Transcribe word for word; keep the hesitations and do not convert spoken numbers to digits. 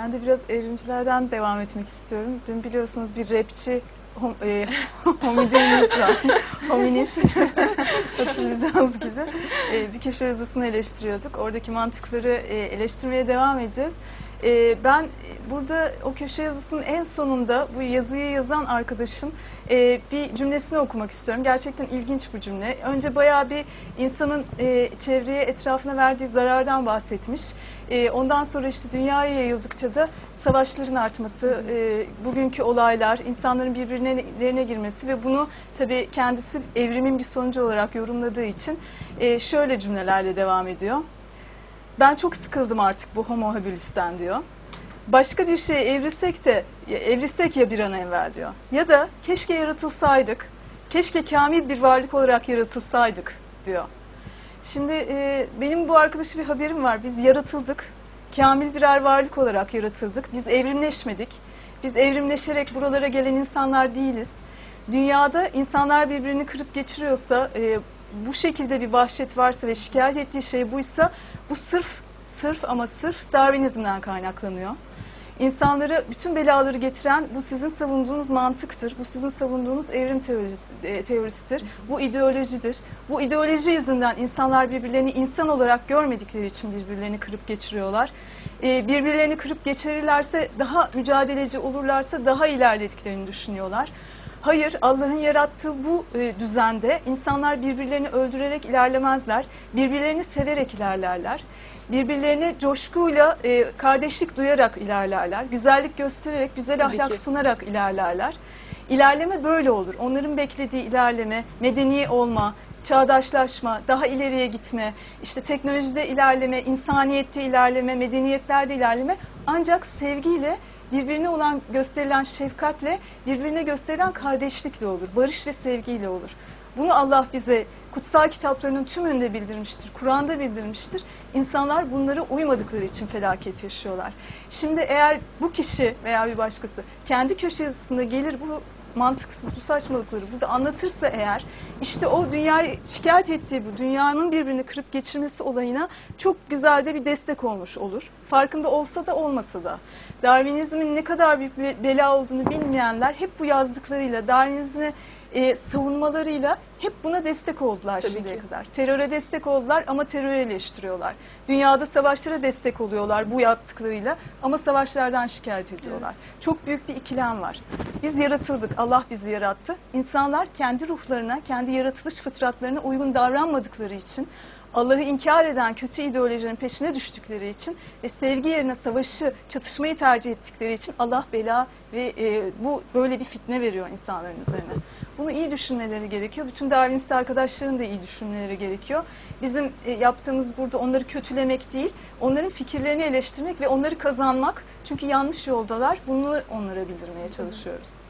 Ben de biraz evrimcilerden devam etmek istiyorum. Dün biliyorsunuz bir rapçi hom, e, hominid hominid hatırlayacağınız gibi e, bir köşe yazısını eleştiriyorduk. Oradaki mantıkları e, eleştirmeye devam edeceğiz. E, ben burada o köşe yazısının en sonunda bu yazıyı yazan arkadaşım e, bir cümlesini okumak istiyorum. Gerçekten ilginç bu cümle. Önce bayağı bir insanın e, çevreye, etrafına verdiği zarardan bahsetmiş. E, ondan sonra işte dünyaya yayıldıkça da savaşların artması, e, bugünkü olaylar, insanların birbirlerine girmesi ve bunu tabii kendisi evrimin bir sonucu olarak yorumladığı için e, şöyle cümlelerle devam ediyor. Ben çok sıkıldım artık bu homo habilis'ten diyor. Başka bir şeye evrilsek de evrilsek ya bir an evvel diyor. Ya da keşke yaratılsaydık, keşke kamil bir varlık olarak yaratılsaydık diyor. Şimdi e, benim bu arkadaşa bir haberim var. Biz yaratıldık, kamil birer varlık olarak yaratıldık. Biz evrimleşmedik. Biz evrimleşerek buralara gelen insanlar değiliz. Dünyada insanlar birbirini kırıp geçiriyorsa, e, bu şekilde bir vahşet varsa ve şikayet ettiği şey buysa, bu sırf, sırf ama sırf Darwinizm'den kaynaklanıyor. İnsanlara bütün belaları getiren bu sizin savunduğunuz mantıktır, bu sizin savunduğunuz evrim teorisidir, bu ideolojidir. Bu ideoloji yüzünden insanlar birbirlerini insan olarak görmedikleri için birbirlerini kırıp geçiriyorlar. Birbirlerini kırıp geçirirlerse, daha mücadeleci olurlarsa daha ilerlediklerini düşünüyorlar. Hayır, Allah'ın yarattığı bu e, düzende insanlar birbirlerini öldürerek ilerlemezler, birbirlerini severek ilerlerler, birbirlerine coşkuyla, e, kardeşlik duyarak ilerlerler, güzellik göstererek, güzel Tabii ahlak ki. sunarak ilerlerler. İlerleme böyle olur. Onların beklediği ilerleme, medeni olma, çağdaşlaşma, daha ileriye gitme, işte teknolojide ilerleme, insaniyette ilerleme, medeniyetlerde ilerleme ancak sevgiyle, birbirine olan gösterilen şefkatle, birbirine gösterilen kardeşlikle olur, barış ve sevgiyle olur. Bunu Allah bize kutsal kitaplarının tümünde bildirmiştir, Kur'an'da bildirmiştir. İnsanlar bunlara uymadıkları için felaket yaşıyorlar. Şimdi eğer bu kişi veya bir başkası kendi köşe yazısında gelir bu mantıksız, bu saçmalıkları burada anlatırsa eğer, işte o dünyayı şikayet ettiği bu dünyanın birbirini kırıp geçirmesi olayına çok güzel de bir destek olmuş olur. Farkında olsa da olmasa da. Darwinizmin ne kadar büyük bir bela olduğunu bilmeyenler hep bu yazdıklarıyla, Darwinizmi e, savunmalarıyla hep buna destek oldular Tabii şimdiye ki. kadar. Teröre destek oldular ama terörü eleştiriyorlar. Dünyada savaşlara destek oluyorlar bu yaptıklarıyla ama savaşlardan şikayet ediyorlar. Evet. Çok büyük bir ikilem var. Biz yaratıldık, Allah bizi yarattı. İnsanlar kendi ruhlarına, kendi yaratılış fıtratlarına uygun davranmadıkları için, Allah'ı inkar eden kötü ideolojinin peşine düştükleri için ve sevgi yerine savaşı, çatışmayı tercih ettikleri için Allah bela ve e, bu böyle bir fitne veriyor insanların üzerine. Bunu iyi düşünmeleri gerekiyor. Bütün Darwinist arkadaşların da iyi düşünmeleri gerekiyor. Bizim e, yaptığımız burada onları kötülemek değil, onların fikirlerini eleştirmek ve onları kazanmak. Çünkü yanlış yoldalar. Bunu onlara bildirmeye çalışıyoruz.